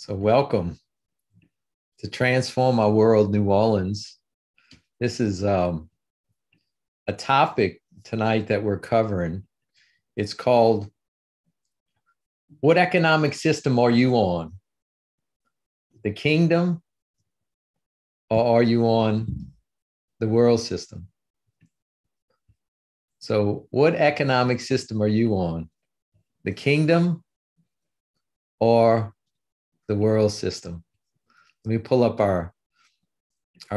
So welcome to Transform Our World New Orleans. This is a topic tonight that we're covering. It's called, what economic system are you on? The kingdom, or are you on the world system? So what economic system are you on? The kingdom or the world system? Let me pull up our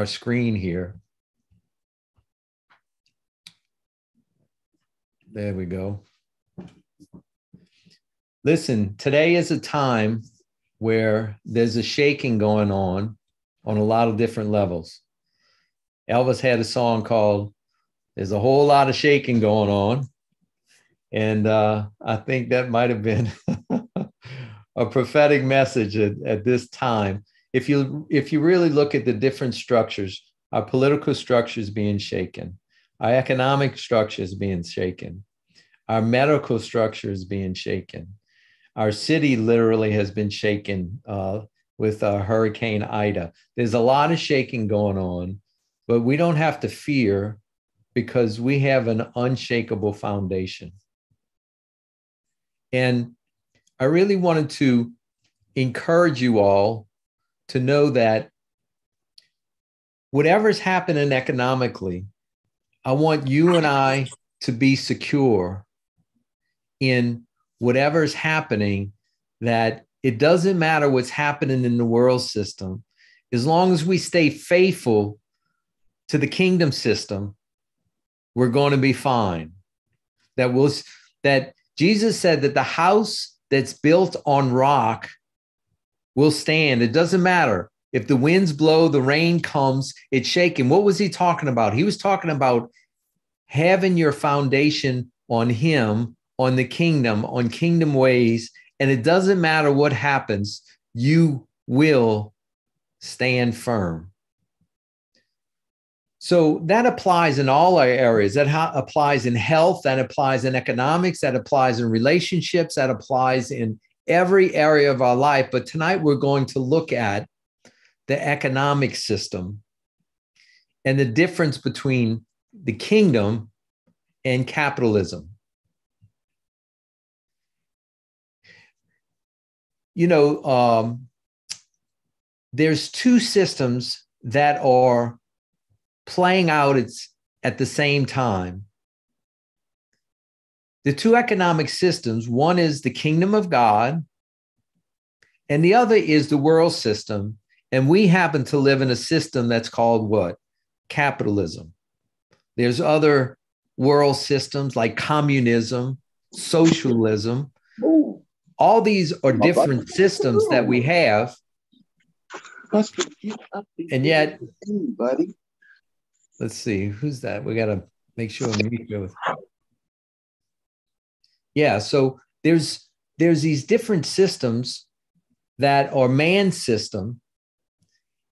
screen here. There we go. Listen, today is a time where there's a shaking going on a lot of different levels. Elvis had a song called, There's a Whole Lot of Shaking Going On. And I think that might have been a prophetic message at this time. If you really look at the different structures, our political structure is being shaken. Our economic structure is being shaken. Our medical structure is being shaken. Our city literally has been shaken with Hurricane Ida. There's a lot of shaking going on, but we don't have to fear because we have an unshakable foundation. And I really wanted to encourage you all to know that whatever's happening economically, I want you and I to be secure in whatever's happening, that it doesn't matter what's happening in the world system. As long as we stay faithful to the kingdom system, we're going to be fine. That Jesus said that the house that's built on rock will stand. It doesn't matter if the winds blow, the rain comes, it's shaking. What was he talking about? He was talking about having your foundation on him, on the kingdom, on kingdom ways. And it doesn't matter what happens, you will stand firm. So that applies in all our areas. That applies in health, that applies in economics, that applies in relationships, that applies in every area of our life. But tonight we're going to look at the economic system and the difference between the kingdom and capitalism. You know, there's two systems that are playing out at the same time. The two economic systems, one is the kingdom of God, and the other is the world system. And we happen to live in a system that's called what? Capitalism. There's other world systems like communism, socialism. All these are different systems that we have. And yet, let's see, who's that? We got to make sure we meet with. Yeah, so there's these different systems that are man's system,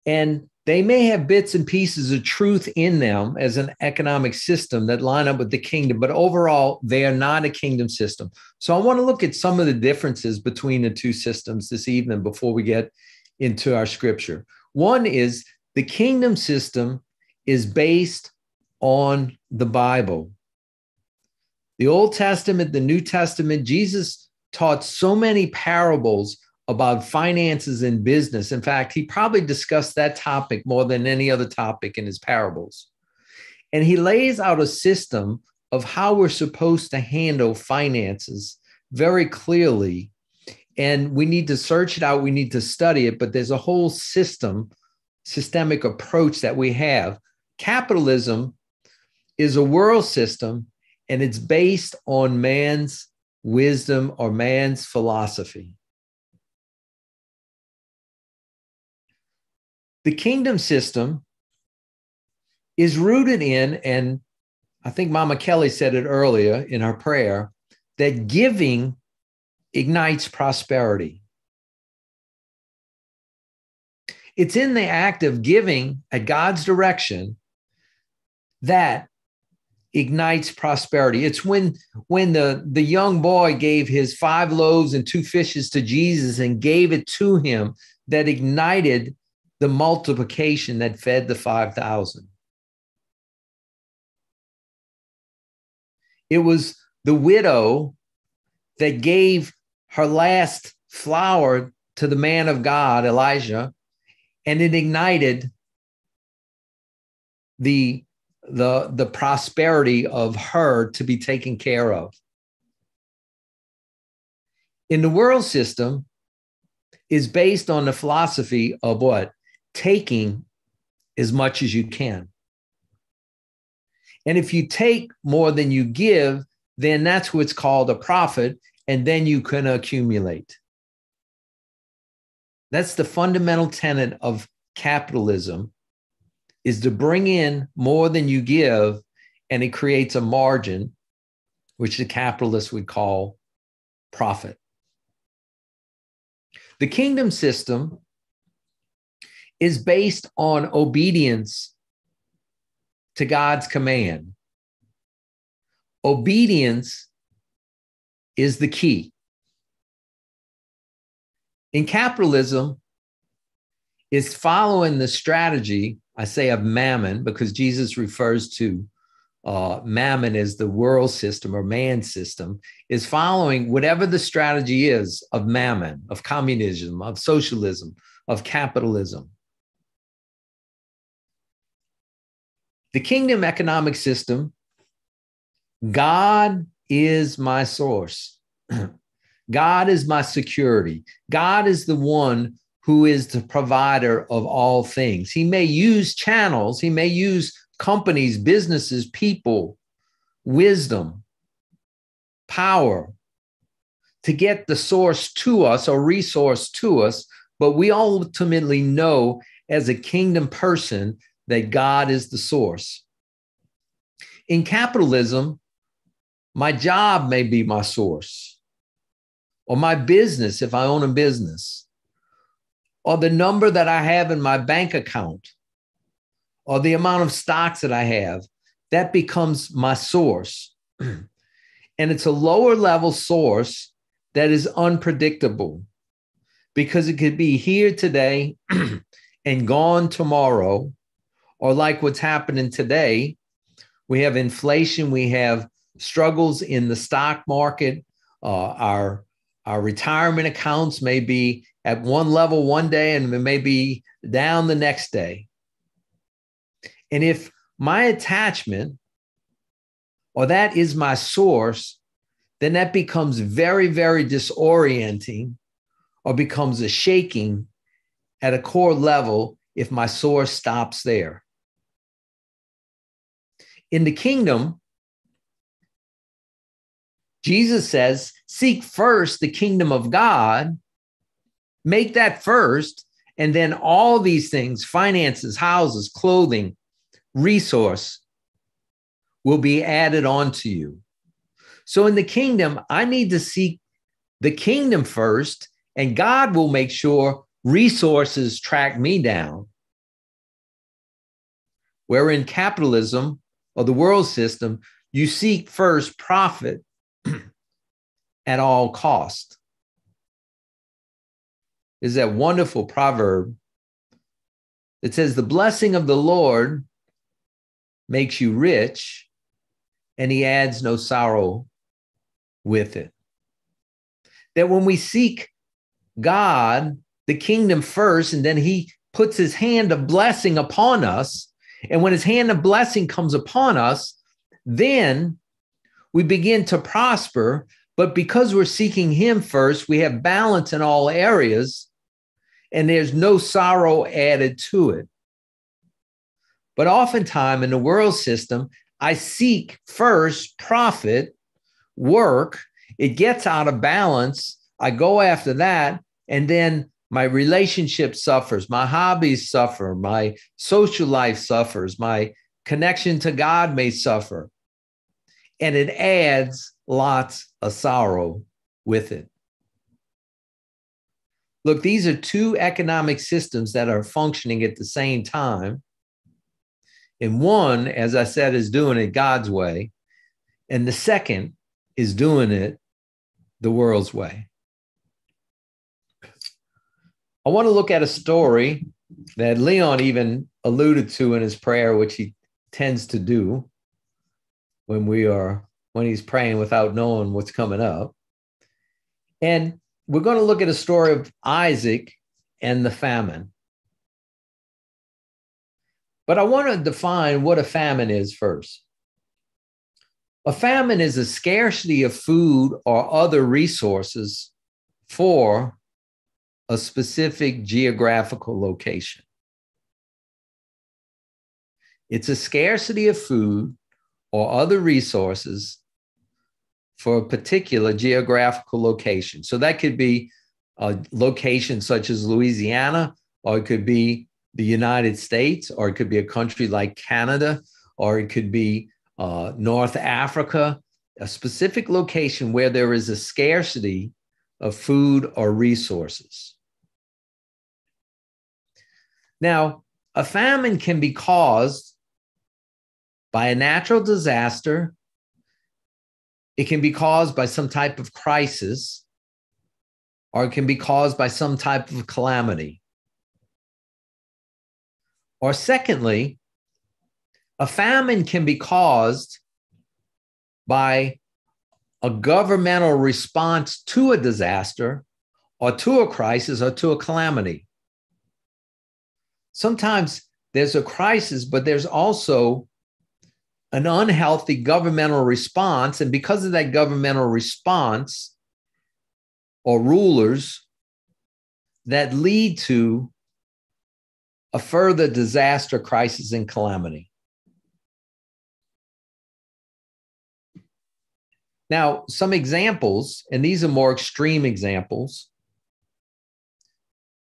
and they may have bits and pieces of truth in them as an economic system that line up with the kingdom, but overall, they are not a kingdom system. So I want to look at some of the differences between the two systems this evening before we get into our scripture. One is the kingdom system is based on the Bible. The Old Testament, the New Testament, Jesus taught so many parables about finances and business. In fact, he probably discussed that topic more than any other topic in his parables. And he lays out a system of how we're supposed to handle finances very clearly. And we need to search it out. We need to study it. But there's a whole systemic approach that we have. Capitalism is a world system, and it's based on man's wisdom or man's philosophy. The kingdom system is rooted in, and I think Mama Kelly said it earlier in her prayer, that giving ignites prosperity. It's in the act of giving at God's direction that ignites prosperity. It's when the young boy gave his 5 loaves and 2 fishes to Jesus and gave it to him that ignited the multiplication that fed the 5,000. It was the widow that gave her last flower to the man of God, Elijah, and it ignited the prosperity of her to be taken care of. In the world system is based on the philosophy of what? Taking as much as you can. And if you take more than you give, then that's what's called a profit, and then you can accumulate. That's the fundamental tenet of capitalism, is to bring in more than you give, and it creates a margin, which the capitalist would call profit. The kingdom system is based on obedience to God's command. Obedience is the key. In capitalism, it's following the strategy, I say, of mammon, because Jesus refers to mammon as the world system or man's system, is following whatever the strategy is of mammon, of communism, of socialism, of capitalism. The kingdom economic system, God is my source. God is my security. God is the one who is the provider of all things. He may use channels. He may use companies, businesses, people, wisdom, power to get the source to us or resource to us. But we ultimately know as a kingdom person that God is the source. In capitalism, my job may be my source, or my business, if I own a business, or the number that I have in my bank account, or the amount of stocks that I have, that becomes my source. And it's a lower level source that is unpredictable, because it could be here today and gone tomorrow, or like what's happening today, we have inflation, we have struggles in the stock market. Our retirement accounts may be at one level one day and it may be down the next day. And if my attachment or that is my source, then that becomes very, very disorienting or becomes a shaking at a core level if my source stops there. In the kingdom, Jesus says, seek first the kingdom of God, make that first, and then all these things, finances, houses, clothing, resource, will be added on to you. So in the kingdom, I need to seek the kingdom first, and God will make sure resources track me down. Where in capitalism or the world system, you seek first profit at all cost. Is that wonderful proverb that says the blessing of the Lord makes you rich and he adds no sorrow with it. That when we seek God, the kingdom first, and then he puts his hand of blessing upon us. And when his hand of blessing comes upon us, then we begin to prosper. But because we're seeking him first, we have balance in all areas, and there's no sorrow added to it. But oftentimes in the world system, I seek first profit, work, it gets out of balance, I go after that, and then my relationship suffers, my hobbies suffer, my social life suffers, my connection to God may suffer. And it adds lots of sorrow with it. Look, these are two economic systems that are functioning at the same time. And one, as I said, is doing it God's way. And the second is doing it the world's way. I want to look at a story that Leon even alluded to in his prayer, which he tends to do when he's praying without knowing what's coming up. And we're going to look at a story of Isaac and the famine. But I want to define what a famine is first. A famine is a scarcity of food or other resources for a specific geographical location. It's a scarcity of food or other resources for a particular geographical location. So that could be a location such as Louisiana, or it could be the United States, or it could be a country like Canada, or it could be North Africa, a specific location where there is a scarcity of food or resources. Now, a famine can be caused by a natural disaster. It can be caused by some type of crisis, or it can be caused by some type of calamity. Or secondly, a famine can be caused by a governmental response to a disaster or to a crisis or to a calamity. Sometimes there's a crisis, but there's also an unhealthy governmental response. And because of that governmental response or rulers that lead to a further disaster, crisis, and calamity. Now, some examples, and these are more extreme examples,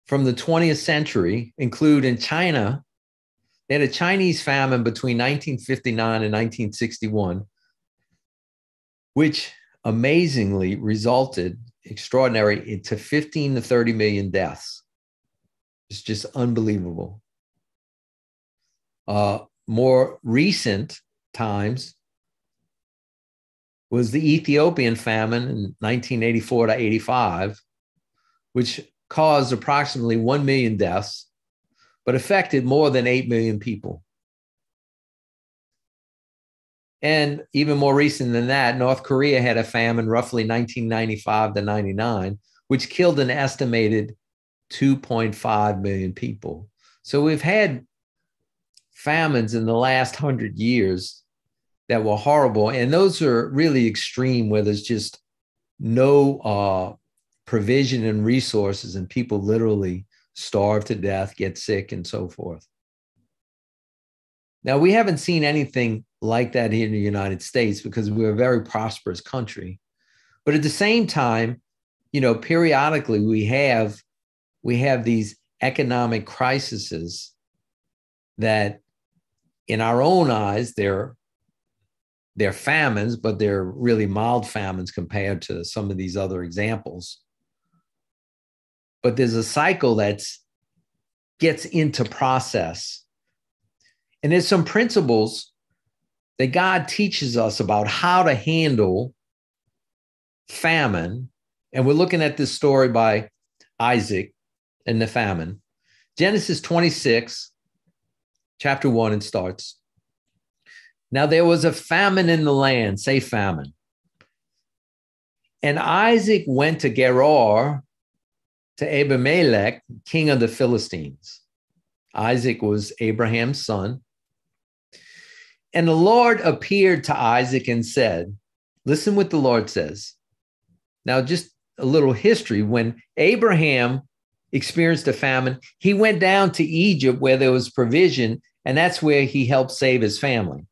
from the 20th century include in China, they had a Chinese famine between 1959 and 1961, which amazingly resulted extraordinary into 15 to 30 million deaths. It's just unbelievable. More recent times was the Ethiopian famine in 1984 to 85, which caused approximately 1 million deaths, but affected more than 8 million people. And even more recent than that, North Korea had a famine roughly 1995 to 99, which killed an estimated 2.5 million people. So we've had famines in the last 100 years that were horrible. And those are really extreme, where there's just no provision and resources, and people literally starve to death, get sick, and so forth. Now, we haven't seen anything like that here in the United States because we're a very prosperous country. But at the same time, you know, periodically we have these economic crises that in our own eyes, they're famines, but they're really mild famines compared to some of these other examples. But there's a cycle that gets into process. And there's some principles that God teaches us about how to handle famine. And we're looking at this story by Isaac and the famine. Genesis 26, chapter 1, it starts. Now there was a famine in the land, say famine. And Isaac went to Gerar, to Abimelech, king of the Philistines. Isaac was Abraham's son. And the Lord appeared to Isaac and said, listen what the Lord says. Now just a little history. When Abraham experienced a famine, he went down to Egypt where there was provision, and that's where he helped save his family.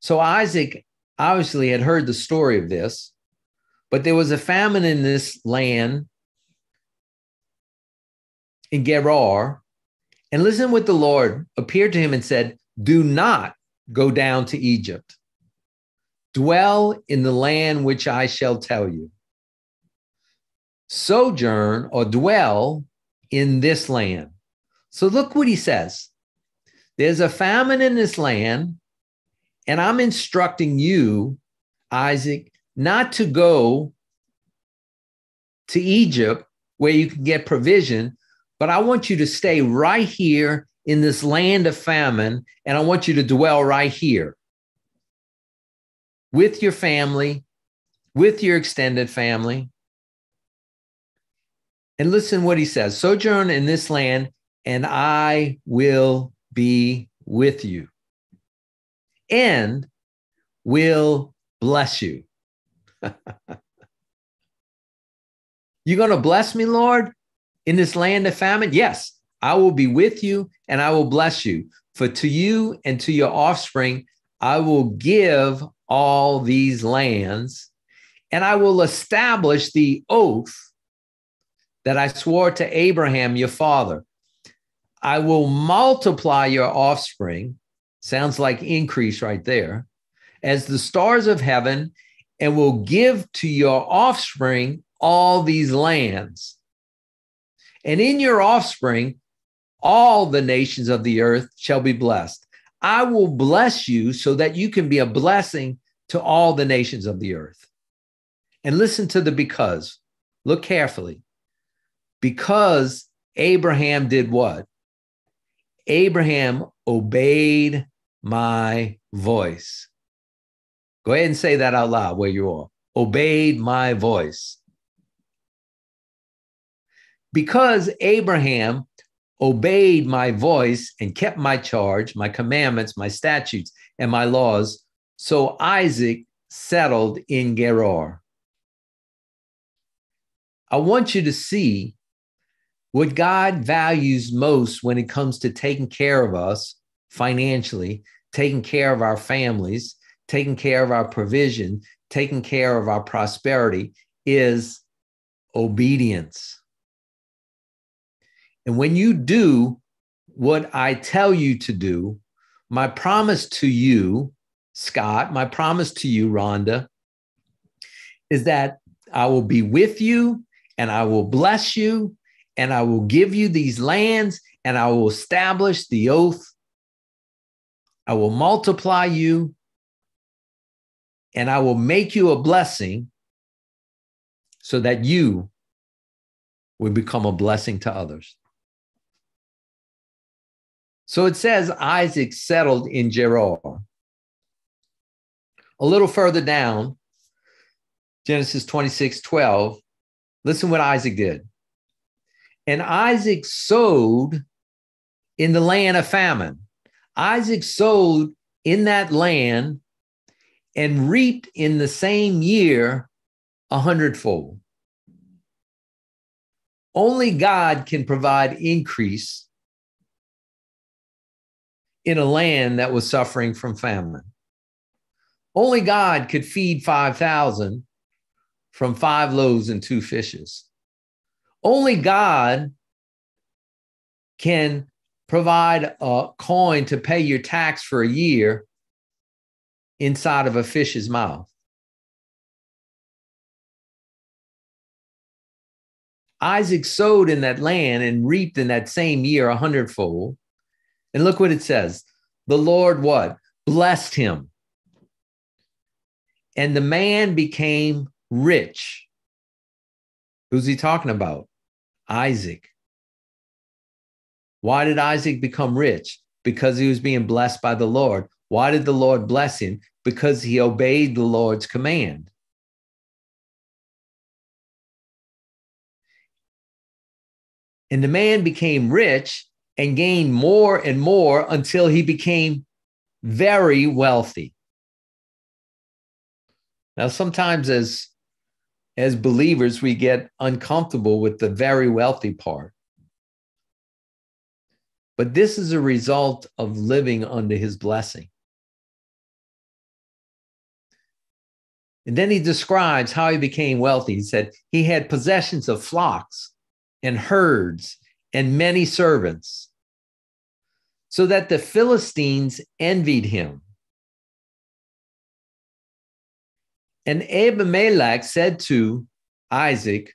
So Isaac obviously had heard the story of this, but there was a famine in this land in Gerar. And listen what the Lord appeared to him and said, do not go down to Egypt. Dwell in the land which I shall tell you. Sojourn or dwell in this land. So look what he says. There's a famine in this land, and I'm instructing you, Isaac, not to go to Egypt where you can get provision, but I want you to stay right here in this land of famine, and I want you to dwell right here with your family, with your extended family. And listen what he says, sojourn in this land, and I will be with you and will bless you. You're going to bless me, Lord, in this land of famine? Yes, I will be with you and I will bless you. For to you and to your offspring, I will give all these lands, and I will establish the oath that I swore to Abraham, your father. I will multiply your offspring, sounds like increase right there, as the stars of heaven, and will give to your offspring all these lands. And in your offspring, all the nations of the earth shall be blessed. I will bless you so that you can be a blessing to all the nations of the earth. And listen to the because. Look carefully. Because Abraham did what? Abraham obeyed my voice. Go ahead and say that out loud where you are. Obeyed my voice. Because Abraham obeyed my voice and kept my charge, my commandments, my statutes, and my laws, so Isaac settled in Gerar. I want you to see what God values most when it comes to taking care of us financially, taking care of our families, taking care of our provision, taking care of our prosperity, is obedience. And when you do what I tell you to do, my promise to you, Scott, my promise to you, Rhonda, is that I will be with you and I will bless you and I will give you these lands and I will establish the oath. I will multiply you and I will make you a blessing so that you will become a blessing to others. So it says Isaac settled in Gerar. A little further down, Genesis 26:12, listen what Isaac did. And Isaac sowed in the land of famine. Isaac sowed in that land and reaped in the same year 100-fold. Only God can provide increase in a land that was suffering from famine. Only God could feed 5,000 from 5 loaves and 2 fishes. Only God can provide a coin to pay your tax for a year inside of a fish's mouth. Isaac sowed in that land and reaped in that same year 100-fold. And look what it says. The Lord what? Blessed him. And the man became rich. Who's he talking about? Isaac. Why did Isaac become rich? Because he was being blessed by the Lord. Why did the Lord bless him? Because he obeyed the Lord's command. And the man became rich and gained more and more until he became very wealthy. Now, sometimes as believers, we get uncomfortable with the very wealthy part. But this is a result of living under his blessing. And then he describes how he became wealthy. He said he had possessions of flocks and herds and many servants, so that the Philistines envied him. And Abimelech said to Isaac,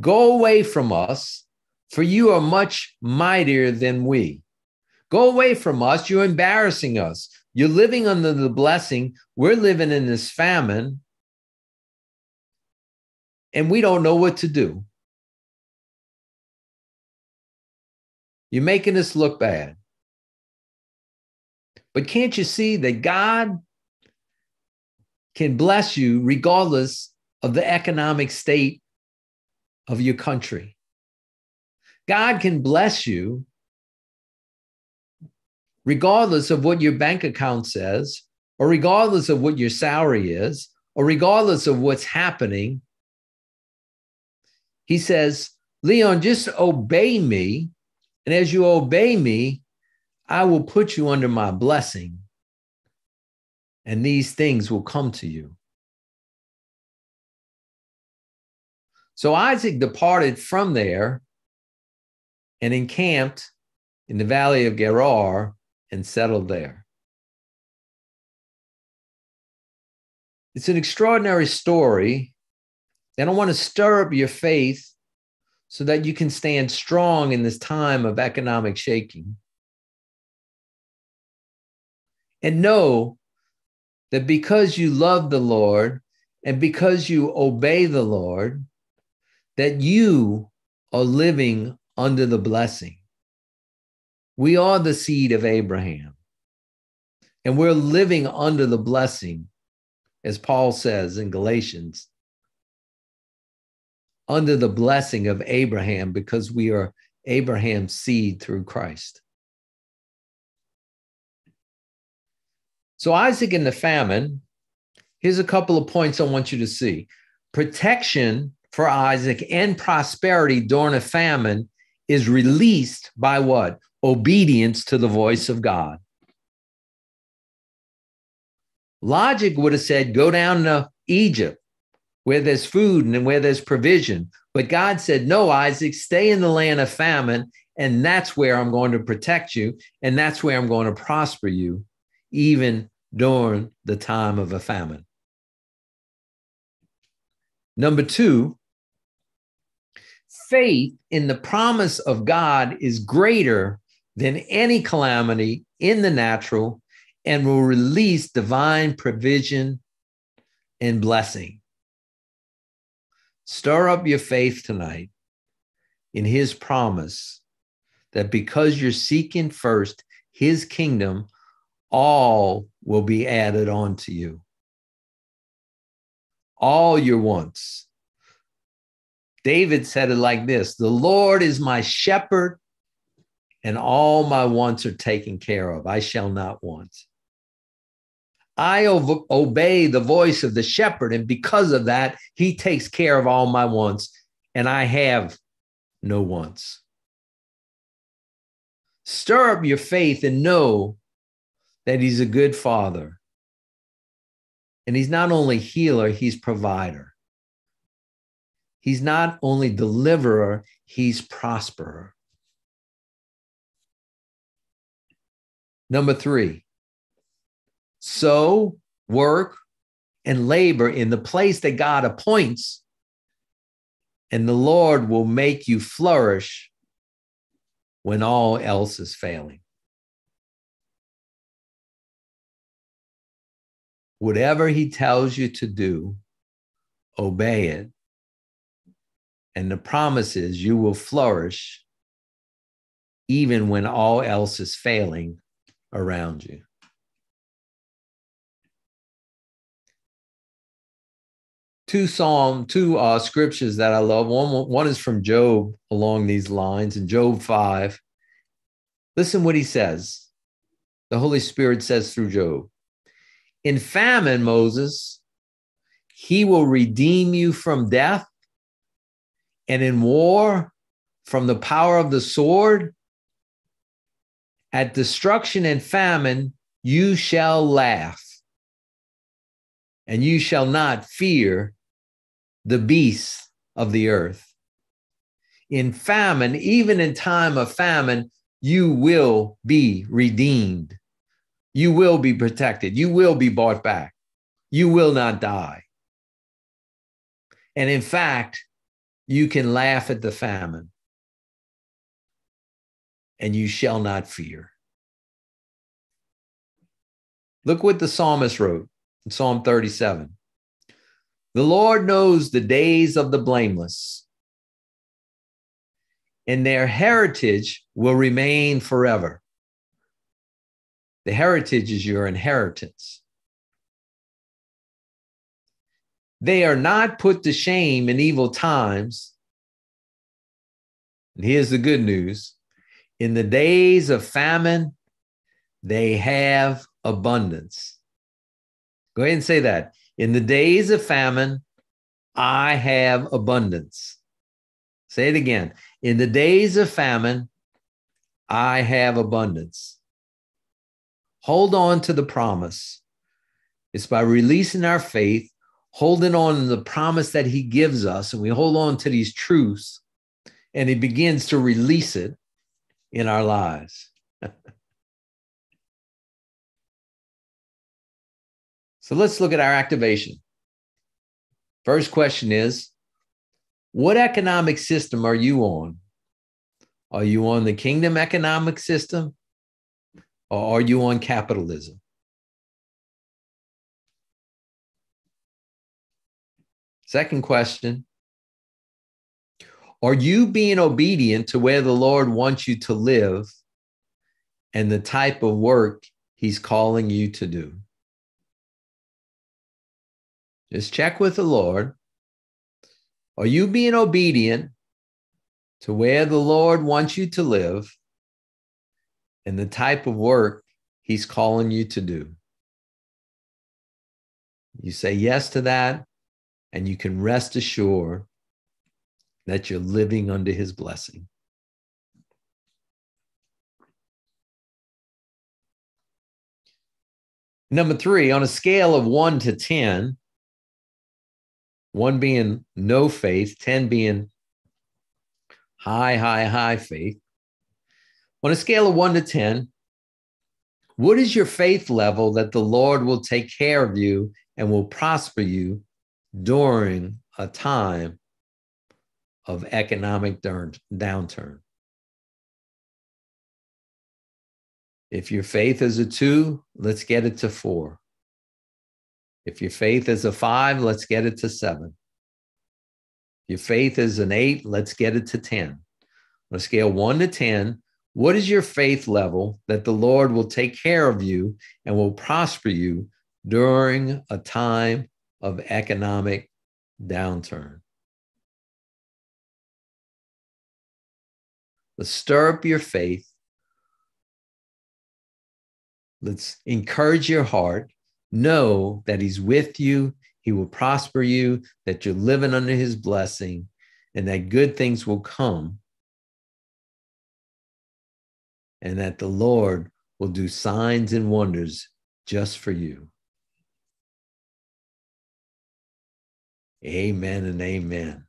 "Go away from us, for you are much mightier than we. Go away from us. You're embarrassing us. You're living under the blessing. We're living in this famine. And we don't know what to do. You're making us look bad. But can't you see that God can bless you regardless of the economic state of your country? God can bless you regardless of what your bank account says, or regardless of what your salary is, or regardless of what's happening. He says, Leon, just obey me. And as you obey me, I will put you under my blessing. And these things will come to you. So Isaac departed from there and encamped in the valley of Gerar and settled there. It's an extraordinary story. And I want to stir up your faith so that you can stand strong in this time of economic shaking. And know that because you love the Lord and because you obey the Lord, that you are living under the blessing. We are the seed of Abraham. And we're living under the blessing, as Paul says in Galatians, under the blessing of Abraham, because we are Abraham's seed through Christ. So Isaac and the famine, here's a couple of points I want you to see. Protection for Isaac and prosperity during a famine is released by what? Obedience to the voice of God. Logic would have said, go down to Egypt where there's food and where there's provision. But God said, no, Isaac, stay in the land of famine, and that's where I'm going to protect you, and that's where I'm going to prosper you, even during the time of a famine. Number two, faith in the promise of God is greater than any calamity in the natural and will release divine provision and blessing. Stir up your faith tonight in his promise that because you're seeking first his kingdom, all will be added on to you. All your wants. David said it like this, the Lord is my shepherd and all my wants are taken care of. I shall not want. I obey the voice of the shepherd, and because of that, he takes care of all my wants, and I have no wants. Stir up your faith and know that he's a good father. And he's not only healer, he's provider. He's not only deliverer, he's prosperer. Number three. Sow, work, and labor in the place that God appoints, and the Lord will make you flourish when all else is failing. Whatever he tells you to do, obey it, and the promise is you will flourish even when all else is failing around you. Two scriptures that I love. One is from Job along these lines in Job 5. Listen what he says. The Holy Spirit says through Job, in famine, Moses, he will redeem you from death, and in war, from the power of the sword. At destruction and famine, you shall laugh, and you shall not fear the beasts of the earth. In famine, even in time of famine, you will be redeemed. You will be protected. You will be bought back. You will not die. And in fact, you can laugh at the famine, and you shall not fear. Look what the psalmist wrote in Psalm 37. The Lord knows the days of the blameless, and their heritage will remain forever. The heritage is your inheritance. They are not put to shame in evil times. And here's the good news. In the days of famine, they have abundance. Go ahead and say that. In the days of famine, I have abundance. Say it again. In the days of famine, I have abundance. Hold on to the promise. It's by releasing our faith, holding on to the promise that he gives us, and we hold on to these truths, and he begins to release it in our lives. So let's look at our activation. First question is, what economic system are you on? Are you on the kingdom economic system, or are you on capitalism? Second question, are you being obedient to where the Lord wants you to live and the type of work he's calling you to do? Just check with the Lord. Are you being obedient to where the Lord wants you to live and the type of work he's calling you to do? You say yes to that, and you can rest assured that you're living under his blessing. Number three, on a scale of 1 to 10, 1 being no faith, 10 being high, high, high faith. On a scale of 1 to 10, what is your faith level that the Lord will take care of you and will prosper you during a time of economic downturn? If your faith is a 2, let's get it to 4. If your faith is a 5, let's get it to 7. If your faith is an 8, let's get it to 10. On a scale 1 to 10, what is your faith level that the Lord will take care of you and will prosper you during a time of economic downturn? Let's stir up your faith. Let's encourage your heart. Know that he's with you, he will prosper you, that you're living under his blessing, and that good things will come, and that the Lord will do signs and wonders just for you. Amen and amen.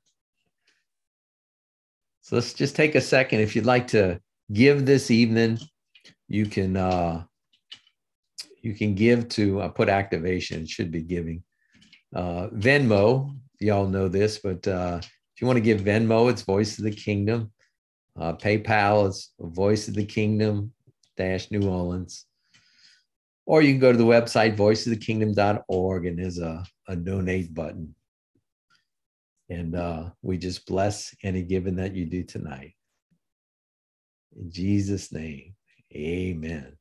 So let's just take a second. If you'd like to give this evening, you can give to, I put activation, should be giving. Venmo, y'all know this, but if you want to give Venmo, it's Voice of the Kingdom. PayPal is Voice of the Kingdom New Orleans. Or you can go to the website, voiceofthekingdom.org, and there's a donate button. And we just bless any giving that you do tonight. In Jesus' name, amen.